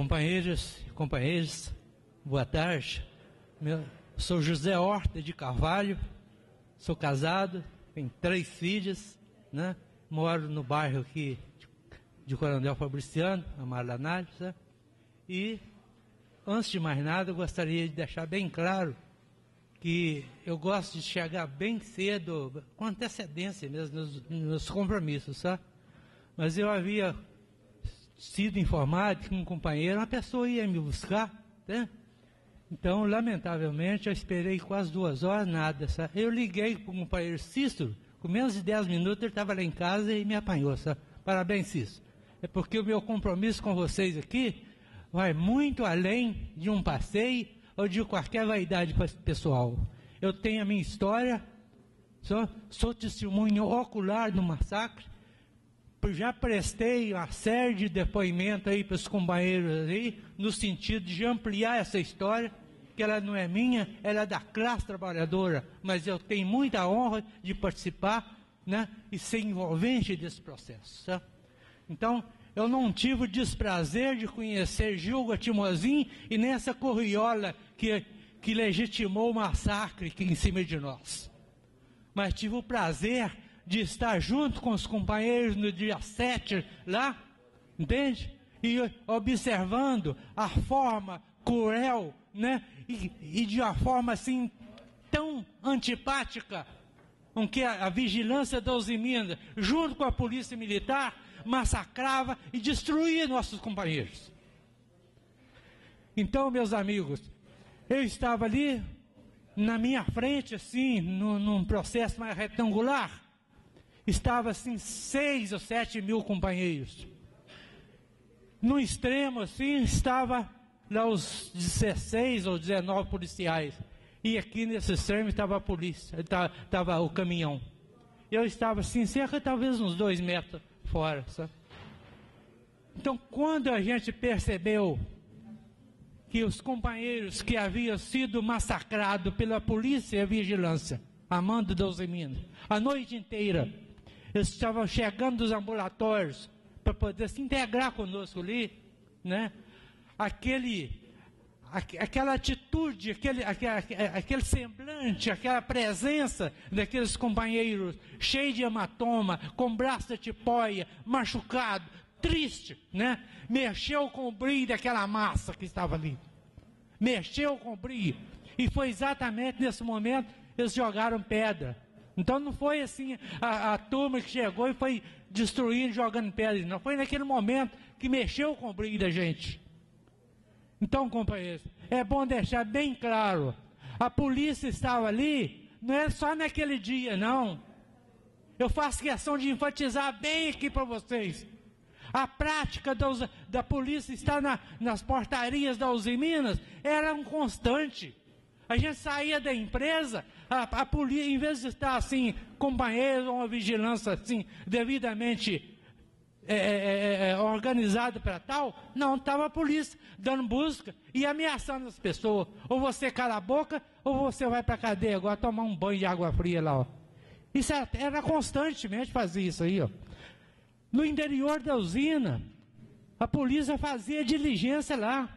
Companheiros e companheiras, boa tarde. Sou José Horta de Carvalho, sou casado, tenho 3 filhas, né? Moro no bairro aqui de Coronel Fabriciano, Amaral Anártico, né? E, antes de mais nada, eu gostaria de deixar bem claro que eu gosto de chegar bem cedo, com antecedência mesmo, nos compromissos, sabe? Mas eu havia sido informado que um companheiro, uma pessoa ia me buscar, né? Então, lamentavelmente, eu esperei quase 2 horas, nada, sabe? Eu liguei para o companheiro Cícero, com menos de 10 minutos ele estava lá em casa e me apanhou, sabe? Parabéns, Cícero. É porque o meu compromisso com vocês aqui vai muito além de um passeio ou de qualquer vaidade pessoal. Eu tenho a minha história, sou testemunho ocular do massacre, já prestei uma série de depoimentos aí para os companheiros aí, no sentido de ampliar essa história, que ela não é minha, ela é da classe trabalhadora, mas eu tenho muita honra de participar, né, e ser envolvente desse processo. Tá? Então, eu não tive o desprazer de conhecer Gil Guaracy Thomazini e nem essa corriola que legitimou o massacre aqui em cima de nós. Mas tive o prazer de estar junto com os companheiros no dia 7 lá, entende? E observando a forma cruel, né? E de uma forma assim tão antipática com que a vigilância da Usiminas, junto com a polícia militar, massacrava e destruía nossos companheiros. Então, meus amigos, eu estava ali na minha frente, assim, num processo mais retangular, estava assim 6 ou 7 mil companheiros. No extremo, assim, estava lá os 16 ou 19 policiais. E aqui nesse extremo estava a polícia, estava o caminhão. Eu estava assim, cerca talvez uns 2 metros fora, sabe? Então, quando a gente percebeu que os companheiros que haviam sido massacrados pela polícia e a vigilância, a mando da Usiminas, a noite inteira, eles estavam chegando dos ambulatórios para poder se integrar conosco ali, né? Aquela atitude, aquele semblante, aquela presença daqueles companheiros cheios de hematoma, com braço de tipóia, machucado, triste, né? Mexeu com o brilho daquela massa que estava ali. Mexeu com o brilho. E foi exatamente nesse momento que eles jogaram pedra. Então não foi assim a turma que chegou e foi destruindo, jogando pedra. Não, foi naquele momento que mexeu com o brilho da gente. Então, companheiros, é bom deixar bem claro, a polícia estava ali, não é só naquele dia, não. Eu faço questão de enfatizar bem aqui para vocês. A prática da polícia estar nas portarias da Usiminas era um constante. A gente saía da empresa, a polícia, em vez de estar assim, companheiros, uma vigilância assim, devidamente organizado para tal, não, estava a polícia dando busca e ameaçando as pessoas. Ou você cala a boca, ou você vai para a cadeia agora tomar um banho de água fria lá, ó. Isso era constantemente fazer isso aí, ó. No interior da usina, a polícia fazia diligência lá.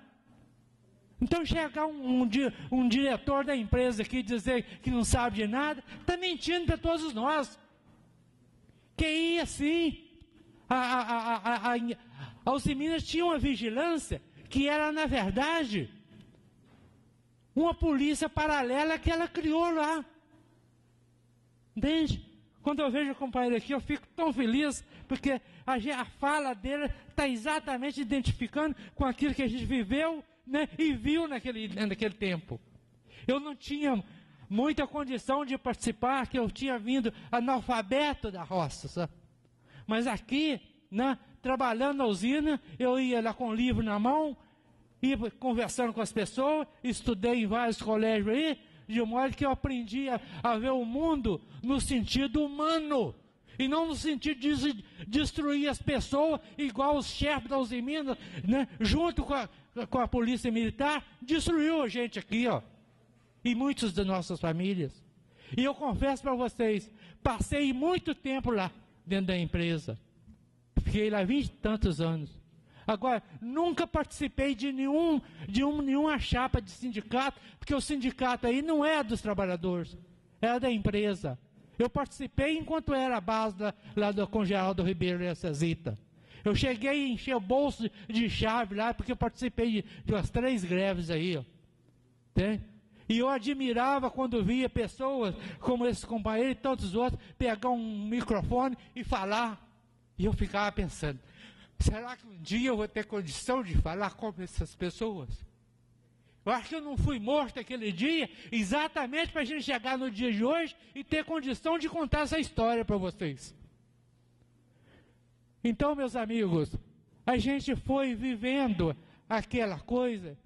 Então chegar um diretor da empresa aqui e dizer que não sabe de nada, está mentindo para todos nós. Que ia sim. A Usiminas tinha uma vigilância que era, na verdade, uma polícia paralela que ela criou lá. Entende? Quando eu vejo o companheiro aqui, eu fico tão feliz, porque a fala dele está exatamente identificando com aquilo que a gente viveu, né, e viu naquele tempo. Eu não tinha muita condição de participar, que eu tinha vindo analfabeto da roça, sabe? Mas aqui, né, trabalhando na usina, eu ia lá com o livro na mão, ia conversando com as pessoas, estudei em vários colégios aí, de modo que eu aprendi a ver o mundo no sentido humano, e não no sentido de destruir as pessoas, igual os chefes da Usiminas, né, junto com a polícia militar, destruiu a gente aqui, ó, e muitas das nossas famílias. E eu confesso para vocês, passei muito tempo lá, dentro da empresa, fiquei lá 20 e tantos anos, Agora, nunca participei de nenhuma chapa de sindicato, porque o sindicato aí não é dos trabalhadores, é da empresa. Eu participei enquanto era a base com Geraldo Ribeiro e Acesita. Eu cheguei a encher o bolso de chave lá, porque eu participei de umas 3 greves aí. Ó. E eu admirava quando via pessoas como esse companheiro e tantos outros pegar um microfone e falar. E eu ficava pensando, será que um dia eu vou ter condição de falar como essas pessoas? Eu acho que eu não fui morto aquele dia exatamente para a gente chegar no dia de hoje e ter condição de contar essa história para vocês. Então, meus amigos, a gente foi vivendo aquela coisa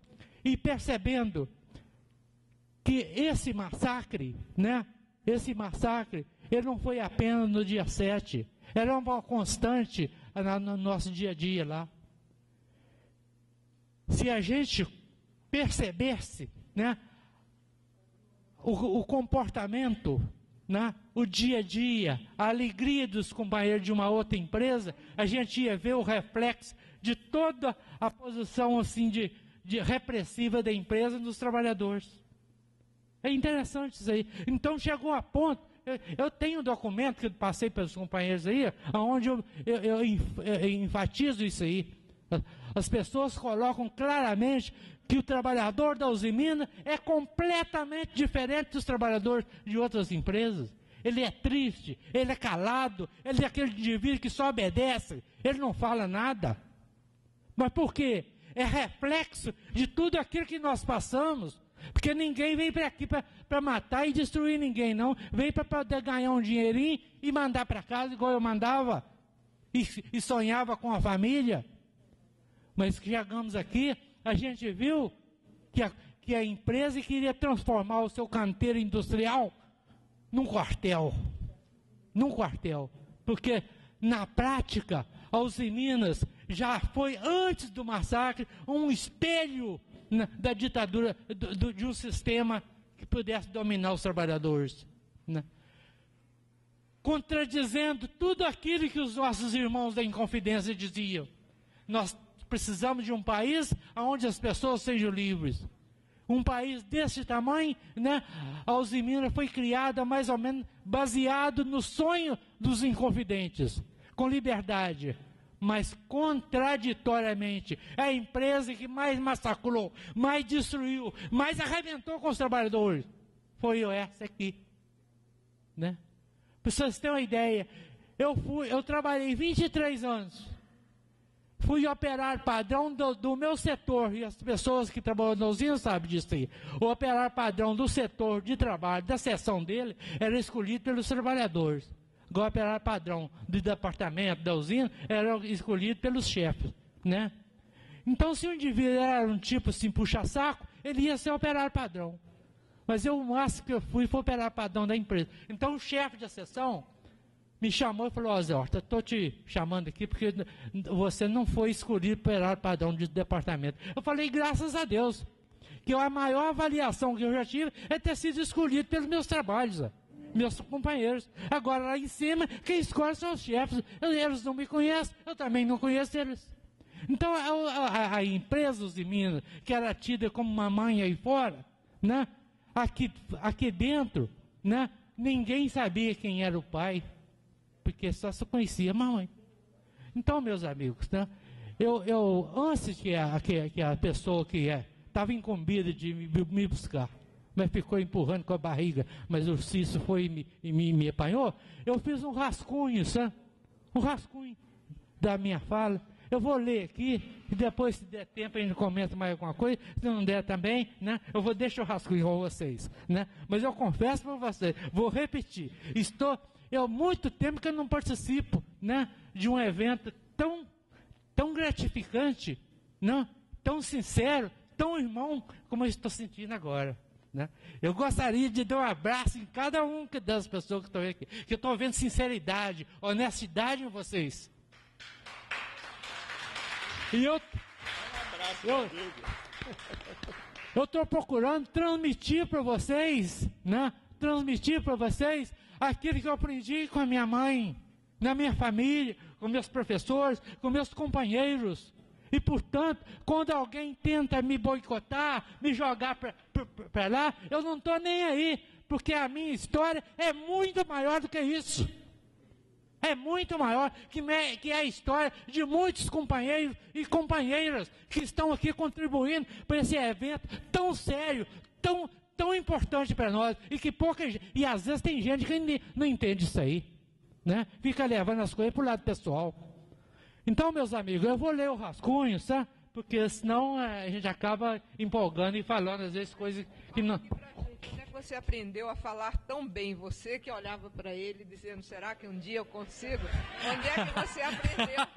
e percebendo que esse massacre, né? Esse massacre, ele não foi apenas no dia 7, era uma constante no nosso dia a dia lá. Se a gente percebesse, né, o comportamento, né, o dia a dia, a alegria dos companheiros de uma outra empresa, a gente ia ver o reflexo de toda a posição assim, de repressiva da empresa nos trabalhadores. É interessante isso aí. Então chegou a ponto, eu tenho um documento que eu passei pelos companheiros aí, onde eu enfatizo isso aí. As pessoas colocam claramente que o trabalhador da Usiminas é completamente diferente dos trabalhadores de outras empresas. Ele é triste, ele é calado, ele é aquele indivíduo que só obedece, ele não fala nada. Mas por quê? É reflexo de tudo aquilo que nós passamos, porque ninguém vem para aqui para matar e destruir ninguém, não. Vem para poder ganhar um dinheirinho e mandar para casa igual eu mandava e sonhava com a família. Mas que chegamos aqui, a gente viu que a empresa queria transformar o seu canteiro industrial num quartel. Num quartel. Porque, na prática, a Usiminas já foi, antes do massacre, um espelho da ditadura, de um sistema que pudesse dominar os trabalhadores. Né? Contradizendo tudo aquilo que os nossos irmãos da Inconfidência diziam. Nós precisamos de um país onde as pessoas sejam livres. Um país desse tamanho, né? A Usiminas foi criada mais ou menos baseado no sonho dos inconfidentes, com liberdade, mas contraditoriamente. É a empresa que mais massacrou, mais destruiu, mais arrebentou com os trabalhadores. Foi essa aqui, né? Para vocês terem uma ideia, eu trabalhei 23 anos. Fui operário padrão do meu setor, e as pessoas que trabalham na usina sabem disso aí. O operário padrão do setor de trabalho, da seção dele, era escolhido pelos trabalhadores. O operário padrão do departamento da usina era escolhido pelos chefes, né? Então, se o indivíduo era um tipo assim, puxa-saco, ele ia ser operário padrão. Mas o máximo que eu fui foi operário padrão da empresa. Então, o chefe da seção me chamou e falou: José Horta, estou te chamando aqui porque você não foi escolhido para o padrão de departamento. Eu falei, graças a Deus, que a maior avaliação que eu já tive é ter sido escolhido pelos meus trabalhos, meus companheiros. Agora lá em cima, quem escolhe são os chefes, eles não me conhecem, eu também não conheço eles. Então a empresa Usiminas, que era tida como uma mãe aí fora, né? Aqui dentro, né? Ninguém sabia quem era o pai, porque só se conhecia a mamãe. Então, meus amigos, né, eu antes que a pessoa que estava incumbida de me buscar, mas ficou empurrando com a barriga, mas o Cícero foi e me apanhou, eu fiz um rascunho, sabe? Um rascunho da minha fala. Eu vou ler aqui, e depois, se der tempo, a gente comenta mais alguma coisa. Se não der também, né, eu vou deixar o rascunho com vocês, né? Mas eu confesso para vocês, vou repetir, eu há muito tempo que eu não participo, né, de um evento tão gratificante, né, tão sincero, tão irmão, como eu estou sentindo agora. Né? Eu gostaria de dar um abraço em cada uma das pessoas que estão aqui, que eu estou vendo sinceridade, honestidade em vocês. E eu estou procurando transmitir para vocês, né? Transmitir para vocês aquilo que eu aprendi com a minha mãe, na minha família, com meus professores, com meus companheiros. E, portanto, quando alguém tenta me boicotar, me jogar para lá, eu não estou nem aí, porque a minha história é muito maior do que isso. É muito maior que a história de muitos companheiros e companheiras que estão aqui contribuindo para esse evento tão sério, tão importante para nós, e que pouca gente, e às vezes tem gente que não entende isso aí, né? Fica levando as coisas para o lado pessoal. Então, meus amigos, eu vou ler o rascunho, sabe? Porque senão a gente acaba empolgando e falando às vezes coisas que não... Como é que você aprendeu a falar tão bem? Você que olhava para ele dizendo, será que um dia eu consigo? Onde é que você aprendeu?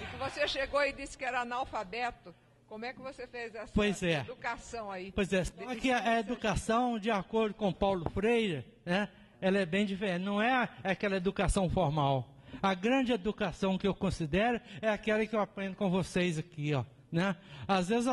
E que você chegou e disse que era analfabeto. Como é que você fez essa educação aí? Pois é, só que a educação, de acordo com Paulo Freire, né, ela é bem diferente. Não é aquela educação formal. A grande educação que eu considero é aquela que eu aprendo com vocês aqui, ó. Né? Às vezes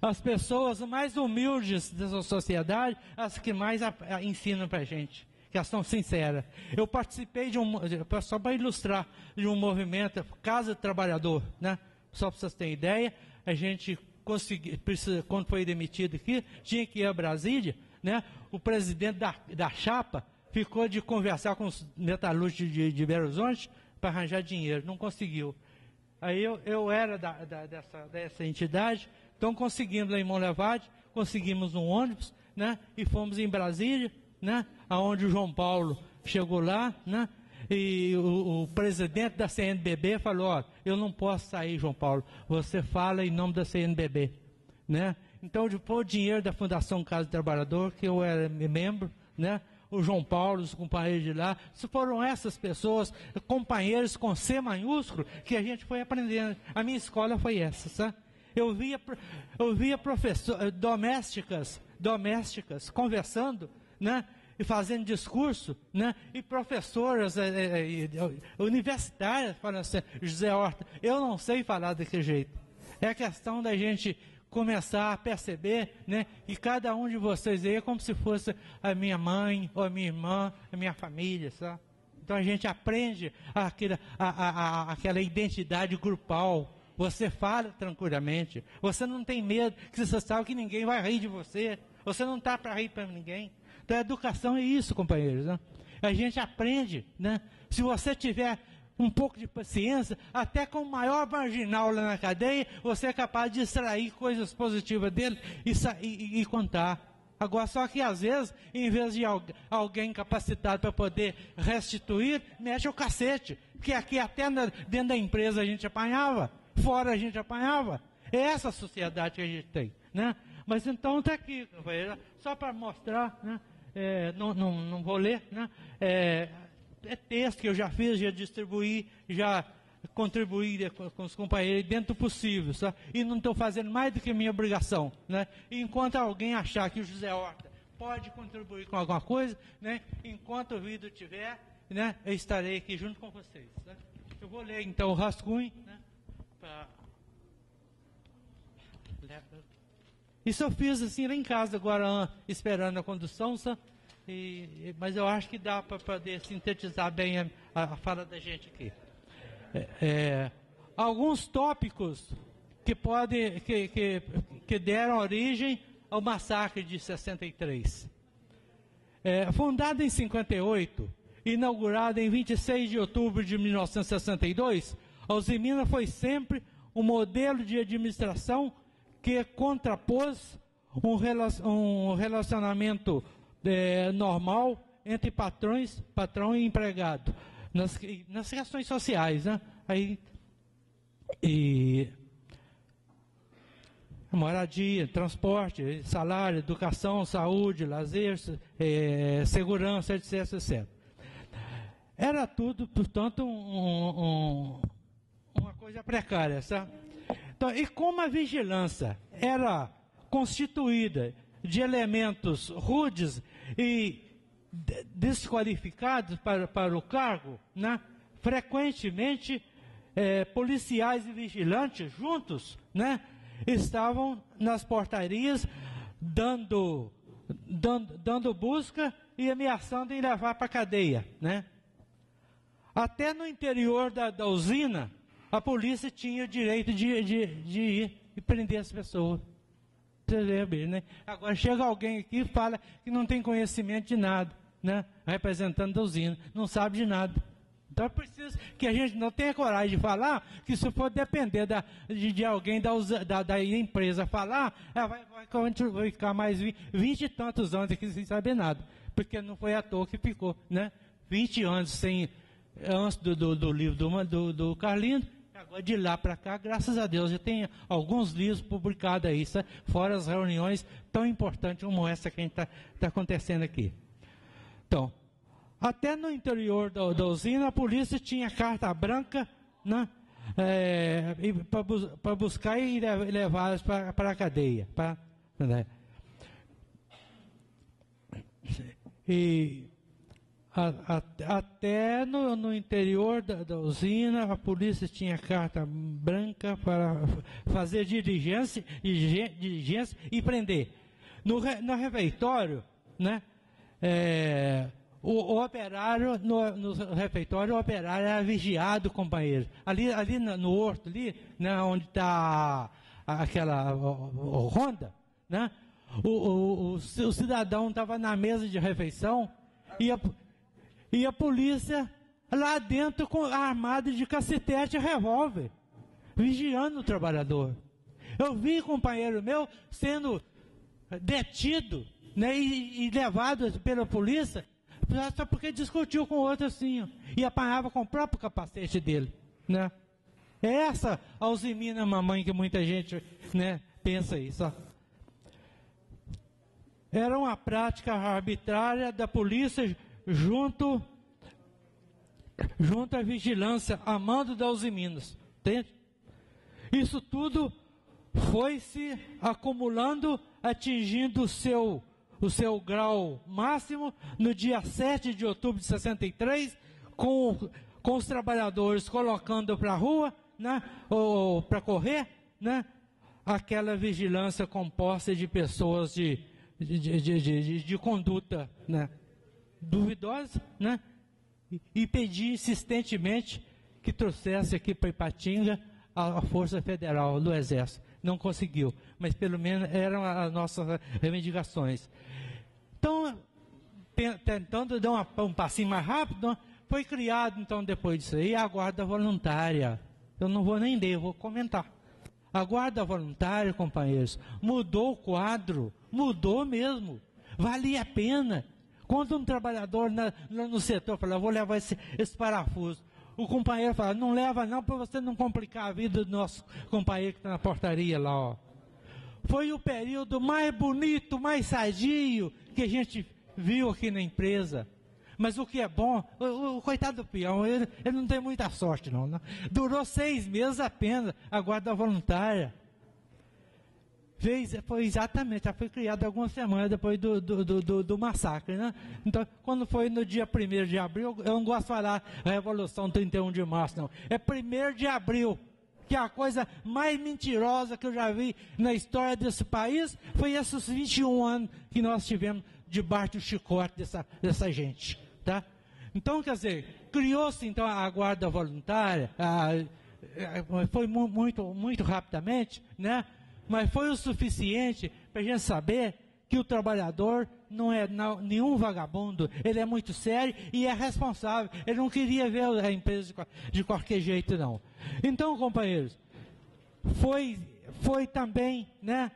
as pessoas mais humildes dessa sociedade, as que mais ensinam para a gente, que elas são sinceras. Eu participei de um, só para ilustrar, de um movimento Casa do Trabalhador, né? Só para vocês terem ideia, a gente conseguiu, quando foi demitido aqui, tinha que ir a Brasília, né? O presidente da chapa ficou de conversar com os metalúrgicos de Belo Horizonte para arranjar dinheiro, não conseguiu. Aí eu era dessa entidade, então conseguimos lá em Molevade, conseguimos um ônibus, né? E fomos em Brasília, né? Aonde o João Paulo chegou lá, né? E o presidente da CNBB falou, ó, eu não posso sair, João Paulo, você fala em nome da CNBB, né? Então, depois o dinheiro da Fundação Casa do Trabalhador, que eu era membro, né? O João Paulo, os companheiros de lá, foram essas pessoas, companheiros com C maiúsculo, que a gente foi aprendendo. A minha escola foi essa, sabe? Eu via professoras, domésticas conversando, né? E fazendo discurso, né? E professoras universitárias falando assim, José Horta, eu não sei falar daquele jeito. É questão da gente começar a perceber, né? E cada um de vocês aí é como se fosse a minha mãe, ou a minha irmã, a minha família, sabe? Então a gente aprende aquela identidade grupal. Você fala tranquilamente, você não tem medo, que você sabe que ninguém vai rir de você, você não está para rir para ninguém. Então a educação é isso, companheiros, né? A gente aprende, né? Se você tiver um pouco de paciência, até com o maior marginal lá na cadeia, você é capaz de extrair coisas positivas dele e contar. Agora, só que às vezes, em vez de alguém capacitado para poder restituir, mexe o cacete. Porque aqui até dentro da empresa a gente apanhava, fora a gente apanhava. É essa a sociedade que a gente tem, né? Mas então está aqui, só para mostrar, né? Não vou ler, né? É texto que eu já fiz, já distribuí, já contribuí com os companheiros dentro do possível, sabe? E não estou fazendo mais do que minha obrigação, né? Enquanto alguém achar que o José Horta pode contribuir com alguma coisa, né? Enquanto o vídeo tiver, né? Eu estarei aqui junto com vocês, né? Eu vou ler então o rascunho, né? Isso eu fiz assim lá em casa agora, esperando a condução, sabe? Mas eu acho que dá para poder sintetizar bem a fala da gente aqui. Alguns tópicos que deram origem ao massacre de 63. Fundada em 58, inaugurada em 26 de outubro de 1962, a Usiminas foi sempre um modelo de administração que contrapôs um relacionamento normal entre patrão e empregado nas questões sociais, né? Aí moradia, transporte, salário, educação, saúde, lazer, segurança, etc. Era tudo, portanto, uma coisa precária, sabe? Então, e como a vigilância era constituída de elementos rudes e desqualificados para o cargo, né? Frequentemente, policiais e vigilantes juntos, né? Estavam nas portarias dando busca e ameaçando em levar para a cadeia, né? Até no interior da usina, A polícia tinha o direito de ir e prender as pessoas. Você vê bem, né? Agora chega alguém aqui e fala que não tem conhecimento de nada, né? Representando a usina, não sabe de nada. Então é preciso que a gente não tenha coragem de falar, que se for depender de alguém da empresa falar, ela vai ficar mais 20 e tantos anos aqui sem saber nada, porque não foi à toa que ficou, né? 20 anos sem, antes do livro do Carlinho, agora de lá para cá, graças a Deus, já tem alguns livros publicados aí, fora as reuniões tão importantes como essa que a gente está acontecendo aqui. Então, até no interior da usina, a polícia tinha carta branca, né, para buscar e levá-las para a cadeia. Até no interior da usina, a polícia tinha carta branca para fazer diligência e prender. No refeitório, né, o operário, no refeitório, o operário era vigiado, companheiro. Ali no horto, ali, né, onde está aquela ronda, né, o cidadão estava na mesa de refeição e a polícia lá dentro com armada de cacetete e revólver, vigiando o trabalhador. Eu vi companheiro meu sendo detido, né, e levado pela polícia, só porque discutiu com o outro assim, ó, e apanhava com o próprio capacete dele, né? É essa a Usiminas mamãe que muita gente, né, pensa isso, ó. Era uma prática arbitrária da polícia junto à vigilância, a mando da Usiminas, entende? Isso tudo foi se acumulando, atingindo o seu grau máximo no dia 7 de outubro de 63, com os trabalhadores colocando para a rua, né, ou para correr, né, aquela vigilância composta de pessoas de conduta, né, duvidosa, né, e pedi insistentemente que trouxesse aqui para Ipatinga a Força Federal do Exército. Não conseguiu, mas pelo menos eram as nossas reivindicações. Então, tentando dar um passinho mais rápido, foi criado, então, depois disso aí, a Guarda Voluntária. Eu não vou nem ler, vou comentar. A Guarda Voluntária, companheiros, mudou o quadro, mudou mesmo, valia a pena. Quando um trabalhador no setor fala, vou levar esse parafuso, o companheiro fala, não leva não, para você não complicar a vida do nosso companheiro que está na portaria lá, ó. Foi o período mais bonito, mais sadio que a gente viu aqui na empresa. Mas o que é bom, o coitado do peão, ele não tem muita sorte não, né? Durou 6 meses apenas a Guarda Voluntária. Foi exatamente, já foi criada algumas semanas depois do massacre, né? Então, quando foi no dia 1º de abril, eu não gosto de falar a Revolução 31 de março, não. É 1º de abril, que a coisa mais mentirosa que eu já vi na história desse país foi esses 21 anos que nós tivemos debaixo do chicote dessa gente, tá? Então, quer dizer, criou-se então a Guarda Voluntária, foi muito, muito rapidamente, né? Mas foi o suficiente para a gente saber que o trabalhador não é nenhum vagabundo, ele é muito sério e é responsável. Ele não queria ver a empresa de qualquer jeito, não. Então, companheiros, foi também, né,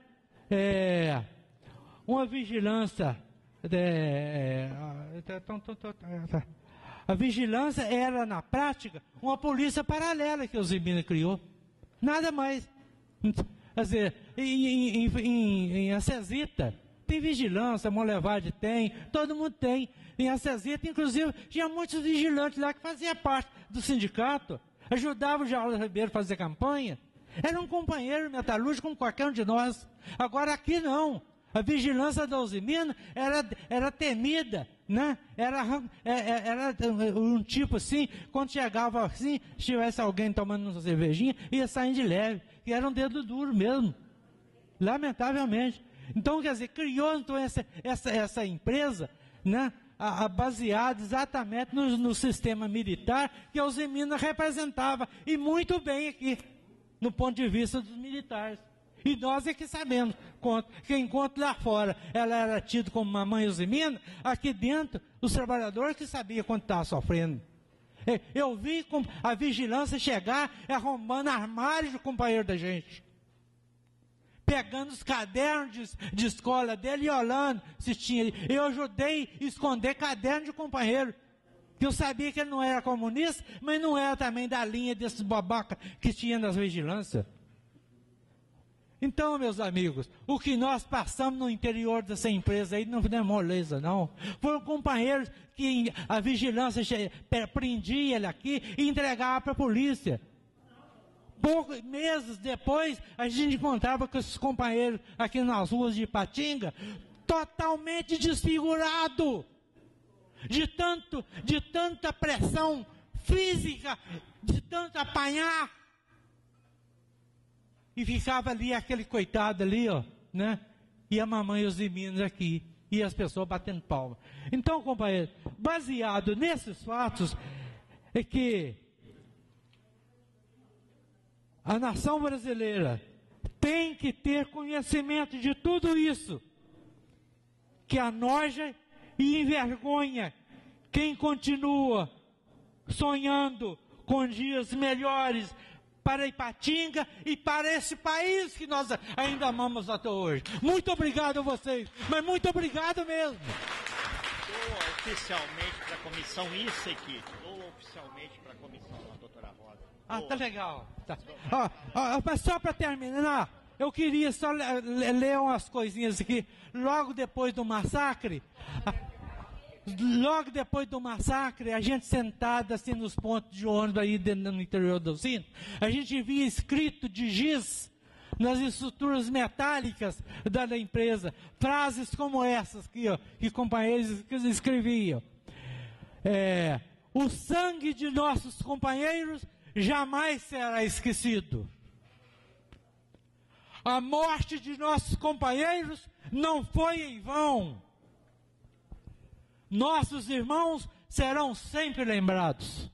uma vigilância. A vigilância era, na prática, uma polícia paralela que o Zemino criou. Nada mais. Quer dizer, em Acesita tem vigilância, Molevade tem, todo mundo tem. Em Acesita, inclusive, tinha muitos vigilantes lá que faziam parte do sindicato, ajudavam o Geraldo Ribeiro a fazer campanha. Era um companheiro metalúrgico como qualquer um de nós. Agora aqui não. A vigilância da Usiminas era temida, né? Era um tipo assim, quando chegava assim, se tivesse alguém tomando uma cervejinha, ia saindo de leve, que era um dedo duro mesmo, lamentavelmente. Então, quer dizer, criou então, essa empresa, né, baseado exatamente no sistema militar que a Usiminas representava, e muito bem aqui, no ponto de vista dos militares. E nós é que sabemos, que enquanto lá fora ela era tida como mamãe Usimina, aqui dentro os trabalhadores que sabiam quanto estava sofrendo. Eu vi a vigilância chegar arrombando armários do companheiro da gente, pegando os cadernos de escola dele e olhando se tinha. Eu ajudei a esconder caderno de companheiro, que eu sabia que ele não era comunista, mas não era também da linha desses babacas que tinha nas vigilâncias. Então, meus amigos, o que nós passamos no interior dessa empresa aí não é moleza, não. Foram companheiros que a vigilância prendia ele aqui e entregava para a polícia. Poucos meses depois, a gente encontrava com esses companheiros aqui nas ruas de Ipatinga, totalmente desfigurado de tanta pressão física, de tanto apanhar. E ficava ali aquele coitado ali, ó, né? E a mamãe Usiminas aqui, e as pessoas batendo palma. Então, companheiro, baseado nesses fatos, é que a nação brasileira tem que ter conhecimento de tudo isso, que anoja e envergonha quem continua sonhando com dias melhores para Ipatinga e para esse país que nós ainda amamos até hoje. Muito obrigado a vocês, mas muito obrigado mesmo. Dou oficialmente para a comissão isso aqui. Dou oficialmente para a comissão, doutora Rosa. Ah, tá legal. Tá. Mas só para terminar, eu queria só ler umas coisinhas aqui. Logo depois do massacre, a gente sentada assim nos pontos de ônibus aí no interior da usina, a gente via escrito de giz nas estruturas metálicas da empresa, frases como essas aqui, ó, que companheiros escreviam. O sangue de nossos companheiros jamais será esquecido. A morte de nossos companheiros não foi em vão. Nossos irmãos serão sempre lembrados.